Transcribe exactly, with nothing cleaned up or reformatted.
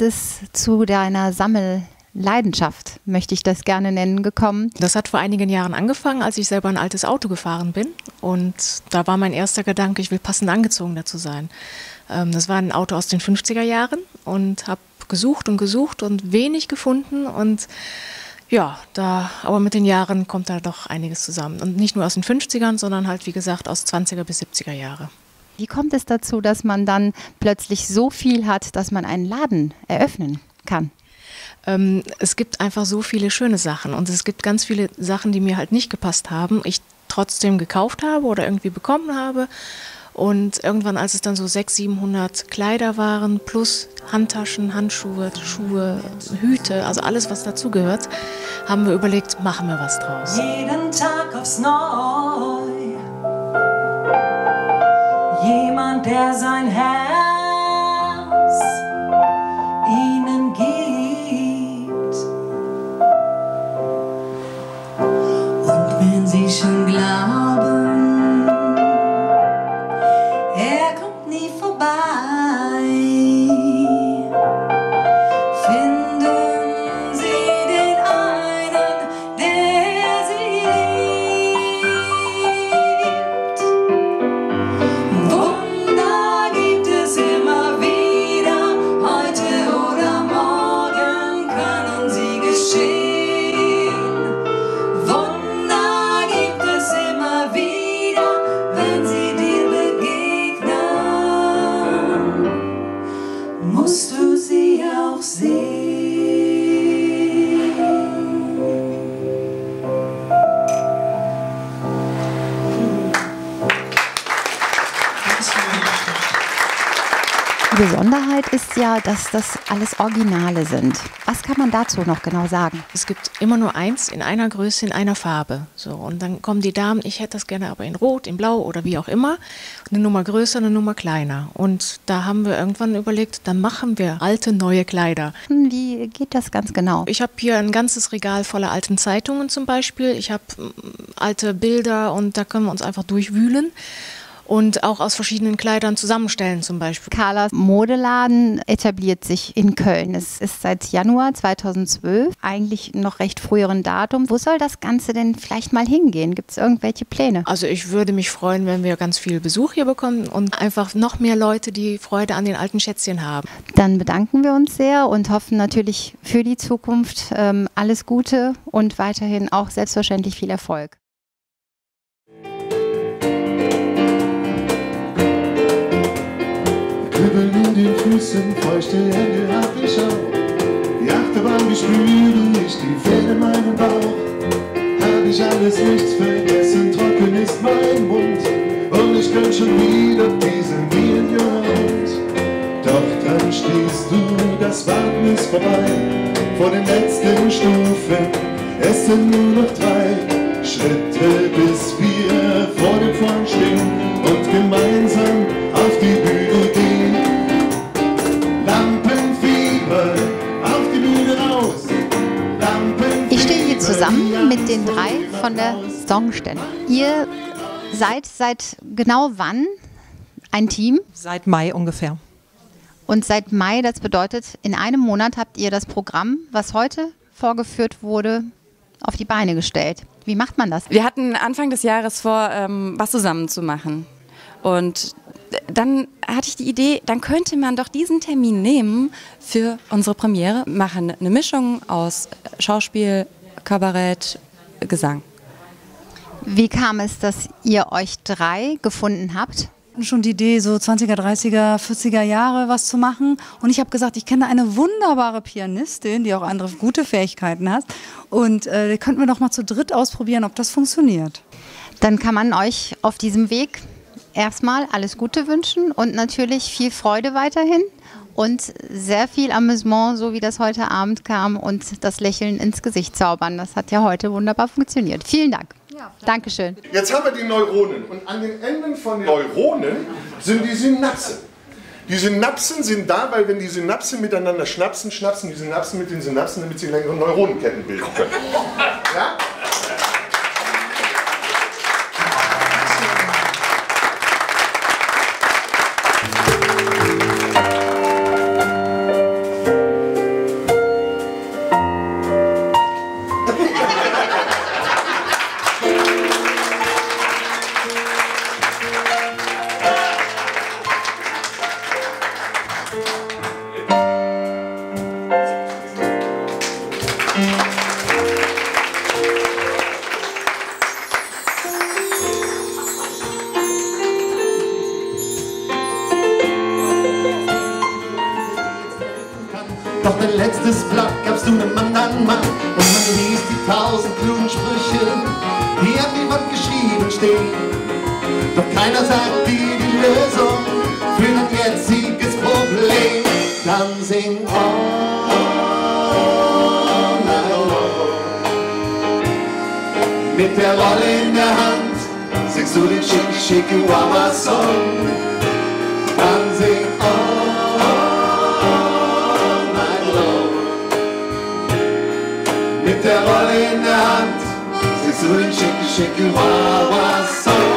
erstes zu deiner Sammelleidenschaft, möchte ich das gerne nennen, gekommen? Das hat vor einigen Jahren angefangen, als ich selber ein altes Auto gefahren bin. Und da war mein erster Gedanke, ich will passend angezogen dazu sein. Das war ein Auto aus den fünfziger Jahren und habe gesucht und gesucht und wenig gefunden. Und ja, da, aber mit den Jahren kommt da doch einiges zusammen. Und nicht nur aus den fünfzigern, sondern halt, wie gesagt, aus zwanziger bis siebziger Jahre. Wie kommt es dazu, dass man dann plötzlich so viel hat, dass man einen Laden eröffnen kann? Ähm, es gibt einfach so viele schöne Sachen und es gibt ganz viele Sachen, die mir halt nicht gepasst haben, ich trotzdem gekauft habe oder irgendwie bekommen habe. Und irgendwann, als es dann so sechshundert, siebenhundert Kleider waren, plus Handtaschen, Handschuhe, Schuhe, Hüte, also alles, was dazugehört, haben wir überlegt, machen wir was draus. Jeden Tag aufs Neue. Jemand, der sein Herz ihnen gibt. Und wenn sie schon glauben, er kommt nie vorbei, finden sie den einen, der sie liebt. Wunder gibt es immer wieder, heute oder morgen können sie geschehen. Wunder gibt es immer wieder, wenn sie musst du sie auch sehen. Die Besonderheit ist ja, dass das alles Originale sind. Was kann man dazu noch genau sagen? Es gibt immer nur eins in einer Größe, in einer Farbe. So, und dann kommen die Damen, ich hätte das gerne aber in Rot, in Blau oder wie auch immer. Eine Nummer größer, eine Nummer kleiner. Und da haben wir irgendwann überlegt, dann machen wir alte, neue Kleider. Wie geht das ganz genau? Ich habe hier ein ganzes Regal voller alten Zeitungen zum Beispiel. Ich habe alte Bilder und da können wir uns einfach durchwühlen. Und auch aus verschiedenen Kleidern zusammenstellen zum Beispiel. Carlas Modeladen etabliert sich in Köln. Es ist seit Januar zweitausendzwölf, eigentlich noch recht früheren Datum. Wo soll das Ganze denn vielleicht mal hingehen? Gibt es irgendwelche Pläne? Also ich würde mich freuen, wenn wir ganz viel Besuch hier bekommen und einfach noch mehr Leute, die Freude an den alten Schätzchen haben. Dann bedanken wir uns sehr und hoffen natürlich für die Zukunft ähm, alles Gute und weiterhin auch selbstverständlich viel Erfolg. In den Füßen, feuchte Hände hab ich auch. Die Achterbahn gespüren, ich die Fäden in meinem Bauch. Hab ich alles nichts vergessen, trocken ist mein Mund. Und ich könnte schon wieder diesen Lied hören. Doch dann stehst du, das Warten ist vorbei. Vor den letzten Stufen, es sind nur noch drei Schritte, bis wir vor dem Vorhang stehen und gemeinsam auf die Bühne gehen. Ich stehe hier zusammen mit den drei von der Songstätte. Ihr seid seit genau wann ein Team? Seit Mai ungefähr. Und seit Mai, das bedeutet, in einem Monat habt ihr das Programm, was heute vorgeführt wurde, auf die Beine gestellt. Wie macht man das? Wir hatten Anfang des Jahres vor, ähm, was zusammen zu machen. Und dann hatte ich die Idee, dann könnte man doch diesen Termin nehmen für unsere Premiere, machen eine Mischung aus Schauspiel, Kabarett, Gesang. Wie kam es, dass ihr euch drei gefunden habt? Schon die Idee, so zwanziger, dreißiger, vierziger Jahre was zu machen. Und ich habe gesagt, ich kenne eine wunderbare Pianistin, die auch andere gute Fähigkeiten hat. Und äh, könnten wir doch mal zu dritt ausprobieren, ob das funktioniert. Dann kann man euch auf diesem Weg erstmal alles Gute wünschen und natürlich viel Freude weiterhin und sehr viel Amüsement, so wie das heute Abend kam, und das Lächeln ins Gesicht zaubern. Das hat ja heute wunderbar funktioniert. Vielen Dank. Ja, Dankeschön. Jetzt haben wir die Neuronen und an den Enden von den Neuronen sind die Synapsen. Die Synapsen sind da, weil wenn die Synapsen miteinander schnapsen, schnapsen die Synapsen mit den Synapsen, damit sie längere Neuronenketten bilden können. Ja? Thank you. Doch dein letztes Blatt gabst du einem anderen Mann. Und man ließ die tausend klugen Sprüche, die hat niemand geschrieben, stehen. Doch keiner sagt dir die Lösung für dein jetziges Problem. Dann sing all night long. Mit der Rolle in der Hand singst du den Shiki Shiki Wawa Song. Dann sing all night long. Mit der Rolle in der Hand singst du den Shiki Shiki Wawa Song.